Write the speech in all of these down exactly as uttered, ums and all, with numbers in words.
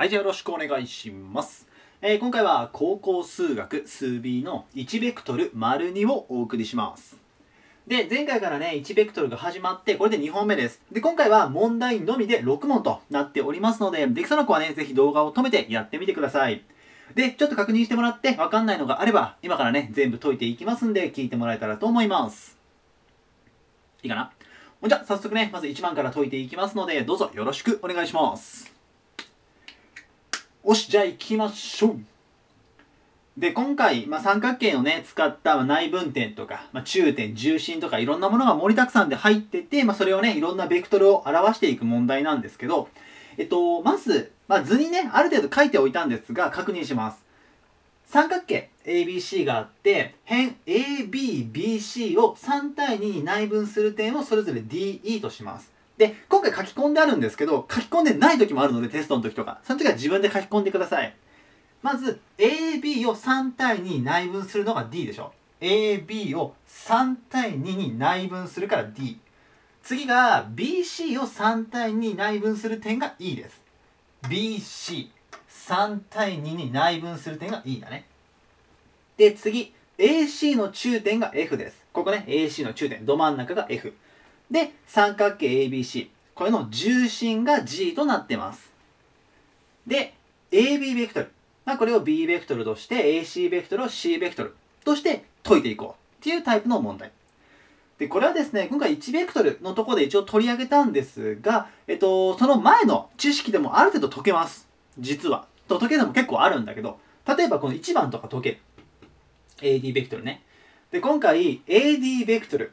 はい、じゃあよろしくお願いします。えー、今回は高校数学数 B のいちベクトル ② をお送りします。で、前回からね、いちベクトルが始まって、これでにほんめです。で、今回は問題のみでろく問となっておりますので、できそうな子はね、ぜひ動画を止めてやってみてください。で、ちょっと確認してもらって、わかんないのがあれば、今からね、全部解いていきますんで、聞いてもらえたらと思います。いいかな?じゃあ、早速ね、まずいちばんから解いていきますので、どうぞよろしくお願いします。よし、じゃあ行きましょう。で、今回、まあ、三角形をね、使った、まあ、内分点とか、まあ、中点、重心とか、いろんなものが盛りだくさんで入ってて、まあ、それをね、いろんなベクトルを表していく問題なんですけど、えっと、まず、まあ、図にね、ある程度書いておいたんですが、確認します。三角形 エービーシー があって、辺 エービービーシー をさん対にに内分する点をそれぞれ ディーイー とします。で、今回書き込んであるんですけど、書き込んでない時もあるので、テストの時とか、その時は自分で書き込んでください。まず、エービー をさん対に内分するのが D でしょ。エービー をさん対にに内分するから D。次が ビーシー をさん対に内分する点が E です。ビーシー、さん対にに内分する点が E だね。で、次、エーシー の中点が F です。ここね、エーシー の中点、ど真ん中が F。で、三角形 エービーシー。これの重心が G となってます。で、エービー ベクトル。まあ、これを B ベクトルとして、エーシー ベクトルを C ベクトルとして解いていこうっていうタイプの問題。で、これはですね、今回いちベクトルのところで一応取り上げたんですが、えっと、その前の知識でもある程度解けます。実は。と解けるのも結構あるんだけど、例えばこのいちばんとか解ける。エーディー ベクトルね。で、今回 エーディー ベクトル。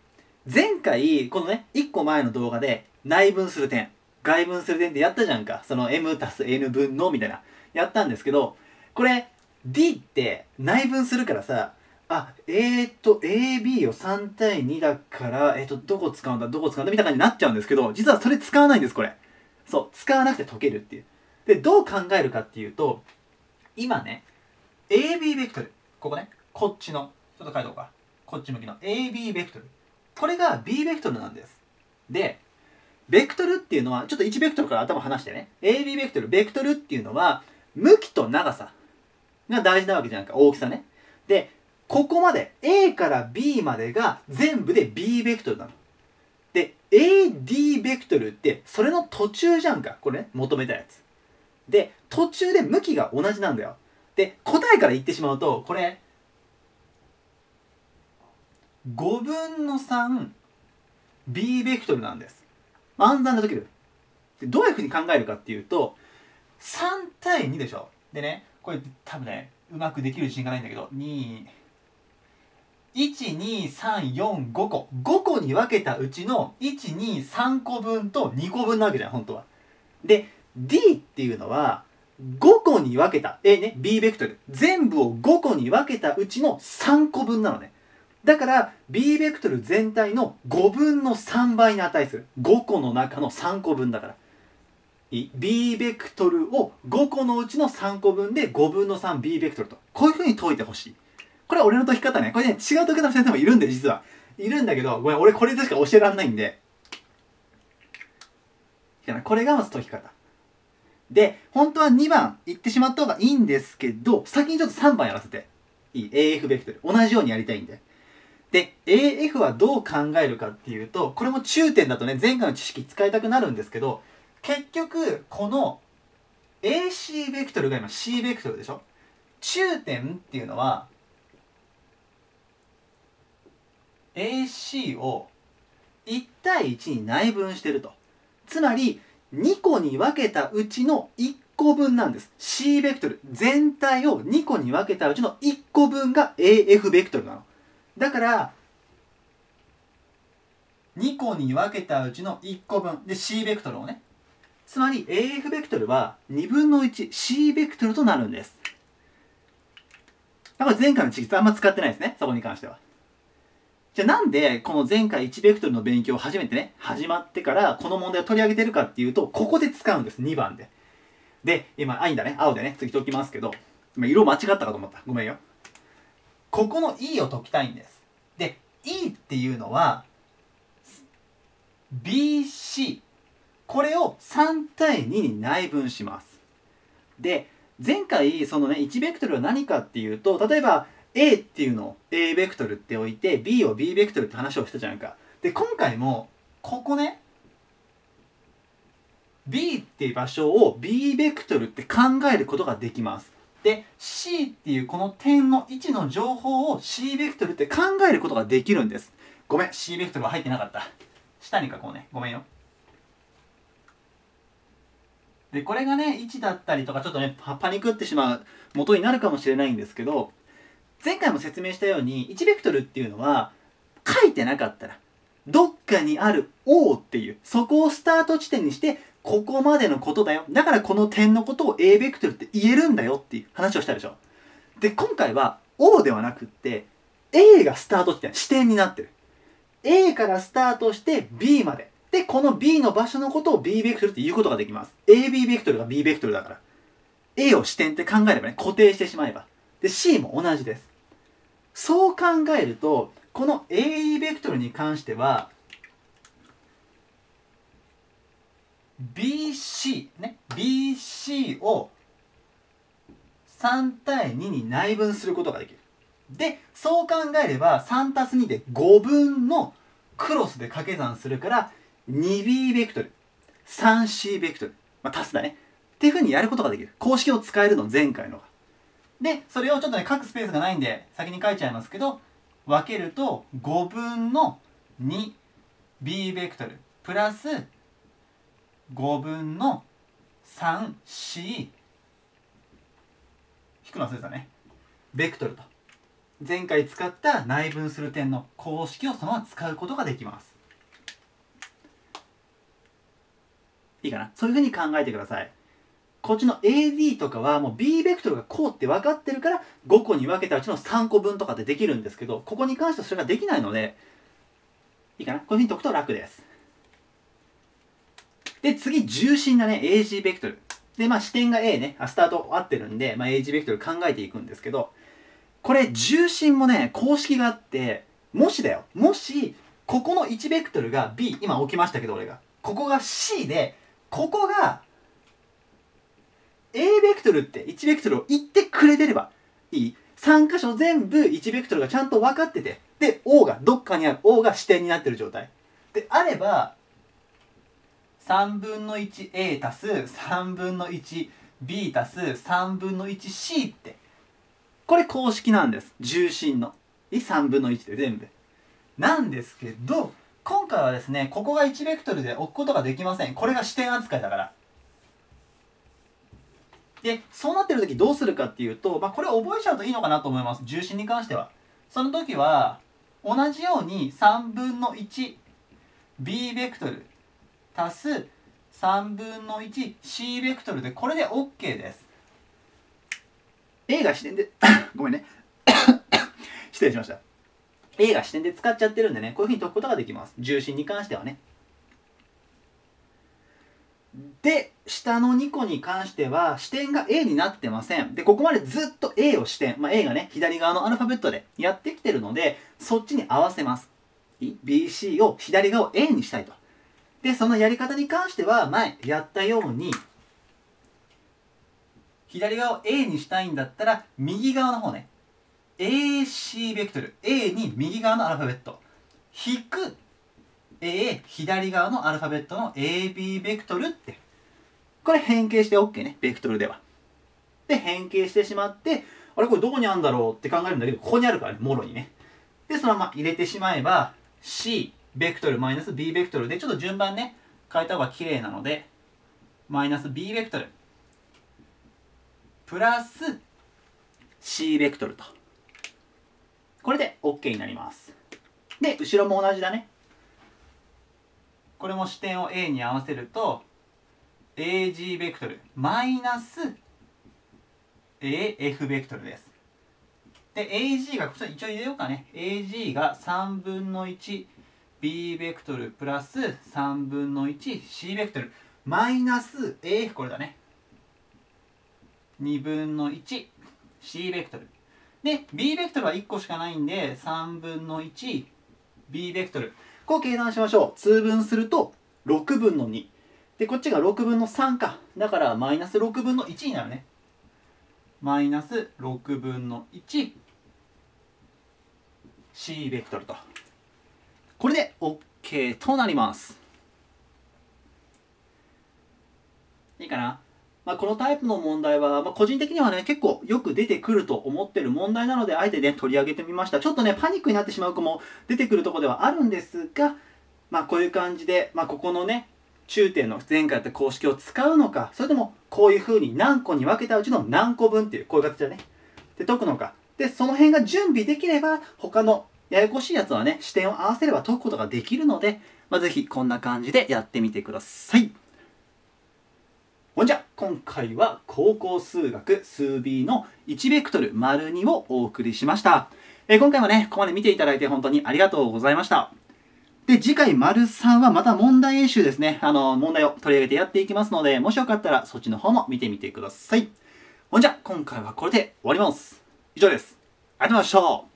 前回、このね、いっこまえの動画で内分する点、外分する点ってやったじゃんか。その m たす n 分のみたいな。やったんですけど、これ D って内分するからさ、あ、えー、っと、エービー をさん対にだから、えー、っと、どこ使うんだ、どこ使うんだみたいな感じになっちゃうんですけど、実はそれ使わないんです、これ。そう、使わなくて解けるっていう。で、どう考えるかっていうと、今ね、エービー ベクトル。ここね、こっちの、ちょっと書いておこうか。こっち向きの エービー ベクトル。これが B ベクトルなんです。で、ベクトルっていうのは、ちょっといちベクトルから頭離してね。エービー ベクトル、ベクトルっていうのは、向きと長さが大事なわけじゃないか。大きさね。で、ここまで、A から B までが全部で B ベクトルなの。で、エーディー ベクトルって、それの途中じゃんか。これね、求めたやつ。で、途中で向きが同じなんだよ。で、答えから言ってしまうと、これ、ごぶんの さんビー ベクトルなんです。暗算で解ける。で、どういうふうに考えるかっていうと、さん対にでしょ。でね、これ多分ね、うまくできる自信がないんだけど、に、いち、に、さん、よん、ごこ。ごこに分けたうちのいち、に、さんこぶんとにこぶんなわけじゃん、本当は。で、D っていうのは、ごこに分けた、A ね、B ベクトル。全部をごこに分けたうちのさんこぶんなのね。だから、B ベクトル全体のごぶんのさんばいに値する。ごこの中のさんこぶんだから。B ベクトルをごこのうちのさんこぶんでごぶんの さんビー ベクトルと。こういう風に解いてほしい。これは俺の解き方ね。これね、違う解き方の先生もいるんで、実は。いるんだけど、ごめん、俺これでしか教えられないんで。これがまず解き方。で、本当はにばんいってしまった方がいいんですけど、先にちょっとさんばんやらせて。いい エーエフ ベクトル。同じようにやりたいんで。で、エーエフ はどう考えるかっていうと、これも中点だとね、前回の知識使いたくなるんですけど、結局、この エーシー ベクトルが今 C ベクトルでしょ。中点っていうのは、エーシー をいち対いちに内分してると。つまり、にこに分けたうちのいっこぶんなんです。C ベクトル。全体をにこに分けたうちのいっこぶんが エーエフ ベクトルなの。だから、にこに分けたうちのいっこぶんで C ベクトルをね。つまり エーエフ ベクトルはにぶんのいち C ベクトルとなるんです。だから前回の知識あんま使ってないですね。そこに関しては。じゃあなんでこの前回いちベクトルの勉強を初めてね、始まってからこの問題を取り上げてるかっていうと、ここで使うんです。にばんで。で、今、あいんだね。青でね、次解きますけど、今色間違ったかと思った。ごめんよ。ここの E を解きたいんです。で、E っていうのは、ビーシー。これをさん対にに内分します。で前回そのねいちベクトルは何かっていうと、例えば A っていうのを A ベクトルって置いて B を B ベクトルって話をしたじゃんか。で今回もここね B っていう場所を B ベクトルって考えることができます。で C っていうこの点の位置の情報を C ベクトルって考えることができるんです。ごめん C ベクトルは入ってなかった。下に書こうね。ごめんよ。でこれがね位置だったりとかちょっとねパニクってしまう元になるかもしれないんですけど、前回も説明したようにいちベクトルっていうのは書いてなかったらどっかにある O っていうそこをスタート地点にしてここまでのことだよ、だからこの点のことを A ベクトルって言えるんだよっていう話をしたでしょ。で今回は O ではなくって A がスタート地点支点になってる。 A からスタートして B までで、この B の場所のことを B ベクトルって言うことができます。エービー ベクトルが B ベクトルだから。A を支点って考えればね、固定してしまえば。で、C も同じです。そう考えると、この エーイー ベクトルに関しては、ビーシー ね、ビーシー をさんたいにに内分することができる。で、そう考えれば、さんたすに でごぶんのクロスで掛け算するから、にビー ベクトル さんシー ベクトル、まあ、足すだねっていうふうにやることができる。公式を使えるの前回のが。でそれをちょっとね書くスペースがないんで先に書いちゃいますけど、分けるとごぶんの にビー ベクトルプラスごぶんの さんシー 引くの忘れてたねベクトルと前回使った内分する点の公式をそのまま使うことができます。いいかな。そういうふうに考えてください。こっちの エーディー とかはもう B ベクトルがこうって分かってるからごこに分けたうちのさんこぶんとかでできるんですけど、ここに関してはそれができないのでいいかな。こういうふうに解くと楽です。で次重心だね エージー ベクトルで、まあ支点が A ね、スタート合ってるんで、まあ、エージー ベクトル考えていくんですけど、これ重心もね公式があって、もしだよもしここのいちベクトルが B、 今置きましたけど俺がここが C でここが A ベクトルっていちベクトルを言ってくれてればいい。さん箇所全部いちベクトルがちゃんと分かってて、で O がどっかにある O が支点になってる状態であればさんぶんの いちエー 足すさんぶんの いちビー 足すさんぶんの いちシー ってこれ公式なんです。重心のさんぶんのいちで全部なんですけど、今回はですね、ここがいちベクトルで置くことができません。これが支点扱いだから。で、そうなってる時どうするかっていうと、まあ、これ覚えちゃうといいのかなと思います。重心に関しては。その時は、同じようにさんぶんの いちビー ベクトル足すさんぶんの いちシー ベクトルで、これで OK です。A が支点で、ごめんね。失礼しました。A が支点で使っちゃってるんでね、こういうふうに解くことができます。重心に関してはね。で、下のにこに関しては、支点が A になってません。で、ここまでずっと A を支点、まあ、A がね、左側のアルファベットでやってきてるので、そっちに合わせます。ビーシー を左側を A にしたいと。で、そのやり方に関しては、前やったように、左側を A にしたいんだったら、右側の方ね。エーシー ベクトル A に右側のアルファベット引く A 左側のアルファベットの エービー ベクトルって、これ変形して OK ね。ベクトルではで変形してしまって、あれこれどこにあるんだろうって考えるんだけど、ここにあるからね、もろにね。でそのまま入れてしまえば C ベクトルマイナス B ベクトルで、ちょっと順番ね変えた方が綺麗なのでマイナス B ベクトルプラス C ベクトルと、これで OK になります。で、後ろも同じだね。これも支点を A に合わせると、エージー ベクトルマイナス エーエフ ベクトルです。で、エージー が、こちら一応入れようかね。エージー がさんぶんの いちビー ベクトルプラスさんぶんの いちシー ベクトルマイナス エーエフ、これだね。にぶんの いちシー ベクトル。で、B ベクトルはいっこしかないんで、さんぶんの いちビー ベクトル。こう計算しましょう。通分すると、ろくぶんの に。でこっちがろくぶんのさんか。だからマイナスろくぶんのいちになるね。マイナスろくぶんのいち c ベクトルと。これで OK となります。いいかな。まあ、このタイプの問題は、まあ、個人的にはね、結構よく出てくると思ってる問題なので、あえてね、取り上げてみました。ちょっとね、パニックになってしまう子も出てくるところではあるんですが、まあ、こういう感じで、まあ、ここのね、中点の前回やった公式を使うのか、それとも、こういうふうに何個に分けたうちの何個分っていう、こういう形でね、で解くのか。で、その辺が準備できれば、他のややこしいやつはね、視点を合わせれば解くことができるので、まあ、ぜひこんな感じでやってみてください。ほんじゃ、今回は高校数学数 B のいちベクトル ② をお送りしました。えー、今回もね、ここまで見ていただいて本当にありがとうございました。で、次回 ③ はまた問題演習ですね。あの、問題を取り上げてやっていきますので、もしよかったらそっちの方も見てみてください。ほんじゃ、今回はこれで終わります。以上です。ありがとうございました。